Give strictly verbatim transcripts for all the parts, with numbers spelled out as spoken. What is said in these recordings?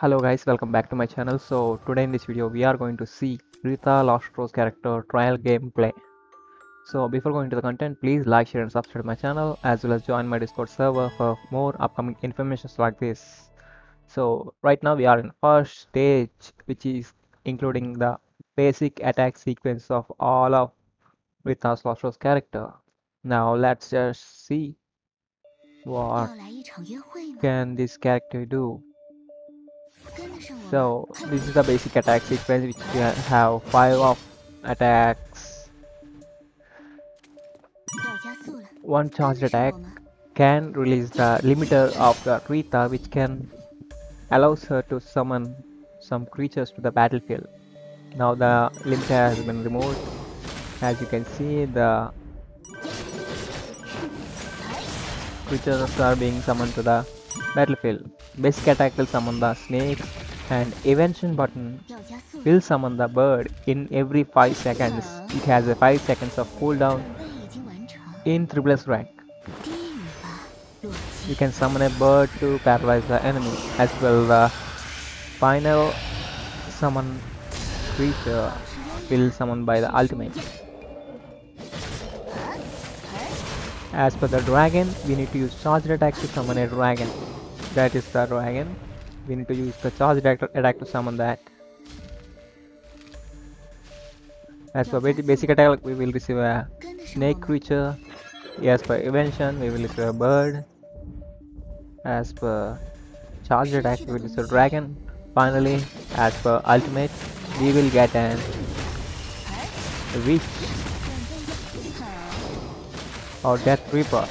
Hello guys, welcome back to my channel. So today in this video we are going to see Rita Lost Rose character trial gameplay. So before going to the content, please like, share and subscribe to my channel, as well as join my Discord server for more upcoming informations like this. So right now we are in first stage, which is including the basic attack sequence of all of Rita Lost Rose character. Now let's just see what can this character do. So this is the basic attack sequence, which we have five of attacks. One charged attack can release the limiter of the Rita, which can allows her to summon some creatures to the battlefield. Now the limiter has been removed. As you can see, the creatures are being summoned to the battlefield. Basic attack will summon the snake, and eventuation button will summon the bird in every five seconds. It has a five seconds of cooldown in triple S rank. You can summon a bird to paralyze the enemy, as well the final summon creature will summon by the ultimate. As for the dragon, we need to use charged attack to summon a dragon. That is the dragon. We need to use the charge attack to summon that. As for basic attack, we will receive a snake creature. As per eventuation, we will receive a bird. As per charge attack, we will receive a dragon. Finally, as per ultimate, we will get an witch or death reaper.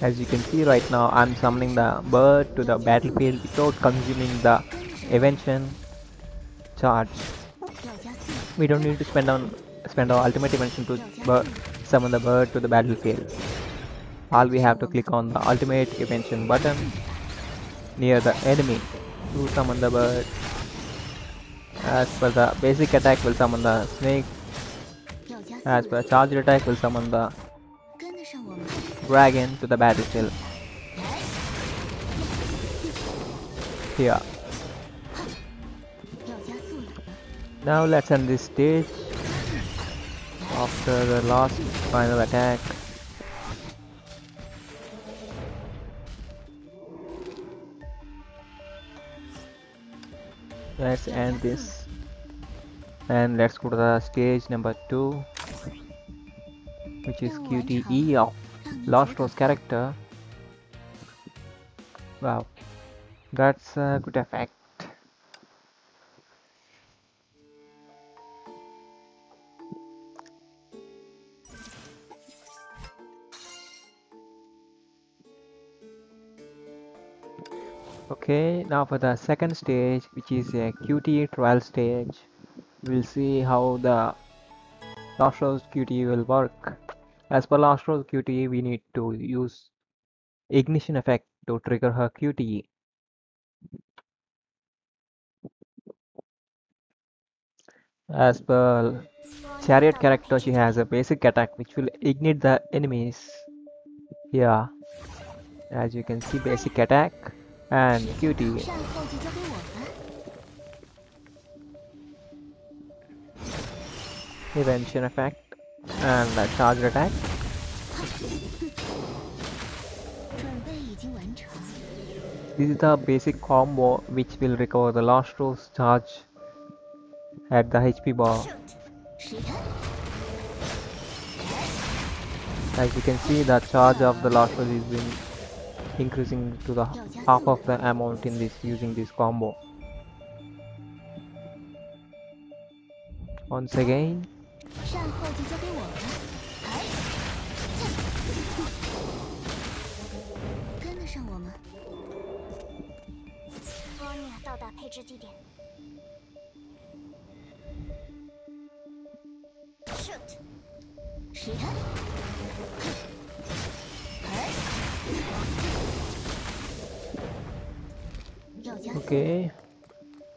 As you can see right now, I'm summoning the bird to the battlefield without consuming the eventuation charge. We don't need to spend on spend our ultimate eventuation to summon the bird to the battlefield. All we have to click on the ultimate eventuation button near the enemy to summon the bird. As per the basic attack will summon the snake. As per charged attack will summon the dragon to the battlefield. Here. Now let's end this stage after the last final attack. Let's end this and let's go to the stage number two, which is Q T E of Lost Rose character. Wow, that's a good effect. Okay, now for the second stage, which is a Q T E trial stage. We'll see how the Lost Rose Q T E will work. As per Lost Rose Q T E, we need to use ignition effect to trigger her Q T E. As per Chariot character, she has a basic attack which will ignite the enemies. Here, as you can see, basic attack and Q T E. Eventuation effect and the charged attack. This is the basic combo which will recover the Lost Rose charge at the H P bar. As you can see, the charge of the Lost Rose is being increasing to the half of the amount in this using this combo. Once again, 善后就交给我了。哎，跟得上我吗？波尼亚到达配置地点。Shoot！ 谁呀？哎！要加速。Okay.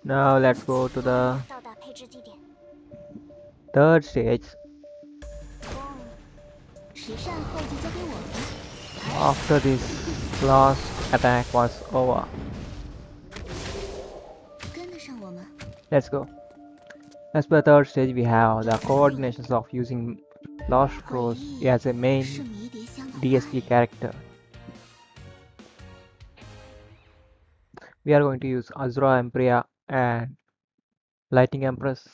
Now let's go to the third stage after this last attack was over. Let's go. As per third stage, we have the coordinations of using Lost Rose as a main D S G character. We are going to use Azure Empyrea and Lightning Empress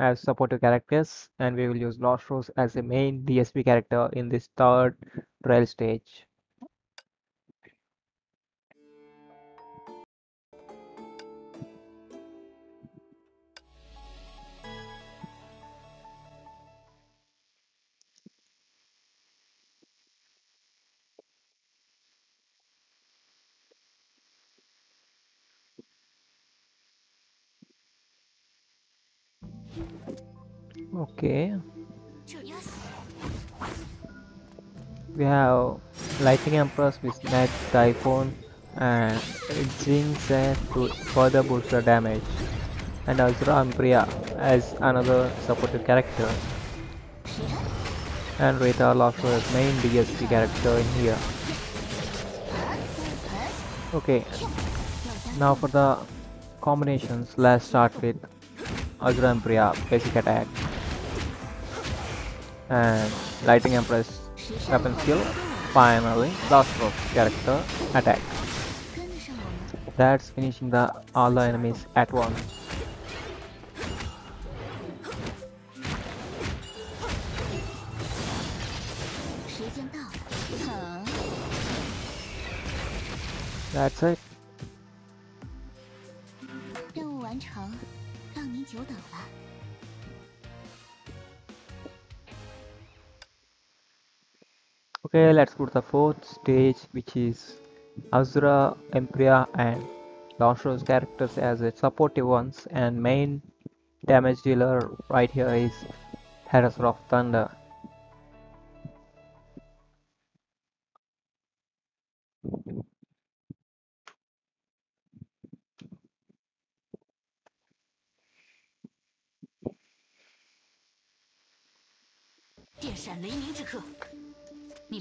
as supportive characters, and we will use Lost Rose as a main D S P character in this third trial stage. Okay, we have Lightning Empress with Night Typhoon and Jinx to further boost the damage, and Azure Empyrea as another supportive character, and Rita Lost Rose main D S P character in here. Okay, now for the combinations, let's start with Azure Empyrea basic attack and Lightning Empress weapon skill, finally Lost Rose character attack. That's finishing the all the enemies at once. That's it. Okay, let's go to the fourth stage, which is Azure Empyrea and Lost Rose characters as a supportive ones, and main damage dealer right here is Herrscher of Thunder.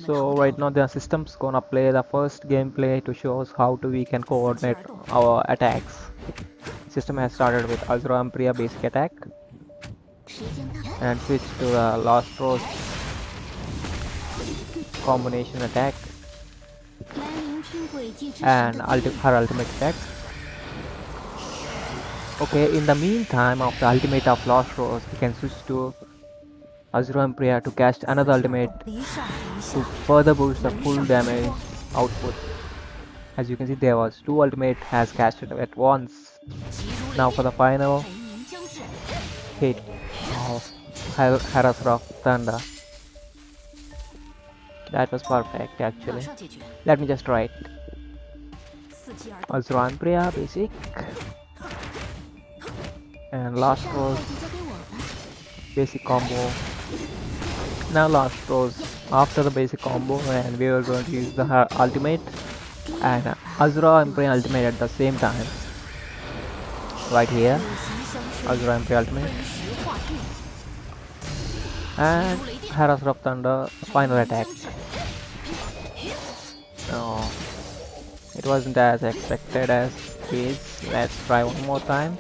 So right now the system's gonna play the first gameplay to show us how to we can coordinate our attacks. System has started with Azure Empyrea basic attack and switch to the Lost Rose combination attack and ulti her ultimate attack. Okay, in the meantime of the ultimate of Lost Rose, we can switch to Azure Empyrea to cast another ultimate to further boost the full damage output. As you can see, there was two ultimate has casted at once. Now for the final hit of Herrscher of Thunder. That was perfect actually. Let me just try it. Azure Empyrea basic and Lost Rose basic combo. Now Lost Rose after the basic combo, and we were going to use the her ultimate and Azure Empyrea ultimate at the same time. Right here Azure Empyrea ultimate and Herrscher of Thunder final attack. No, it wasn't as expected as this. Let's try one more time.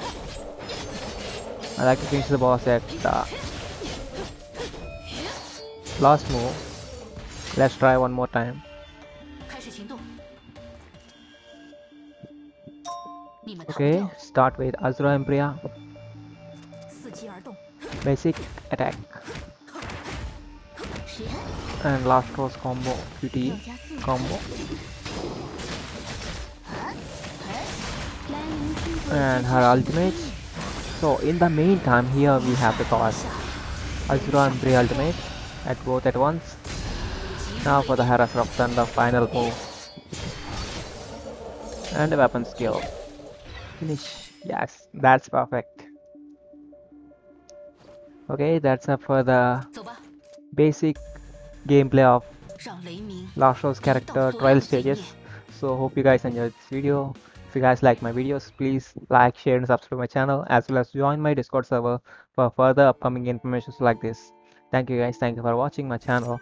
I like to finish the boss at the last move. Let's try one more time. Okay, start with Azure Empyrea basic attack and Lost Rose combo, Q T E combo, and her ultimate. So in the meantime, here we have the toss Azure Empyrea ultimate at both at once. Now for the Herrscher of Thunder final move. And a weapon skill. Finish. Yes, that's perfect. Okay, that's up for the basic gameplay of Lost Rose character trial stages. So hope you guys enjoyed this video. If you guys like my videos, please like, share and subscribe my channel, as well as join my Discord server for further upcoming information like this. Thank you guys, thank you for watching my channel.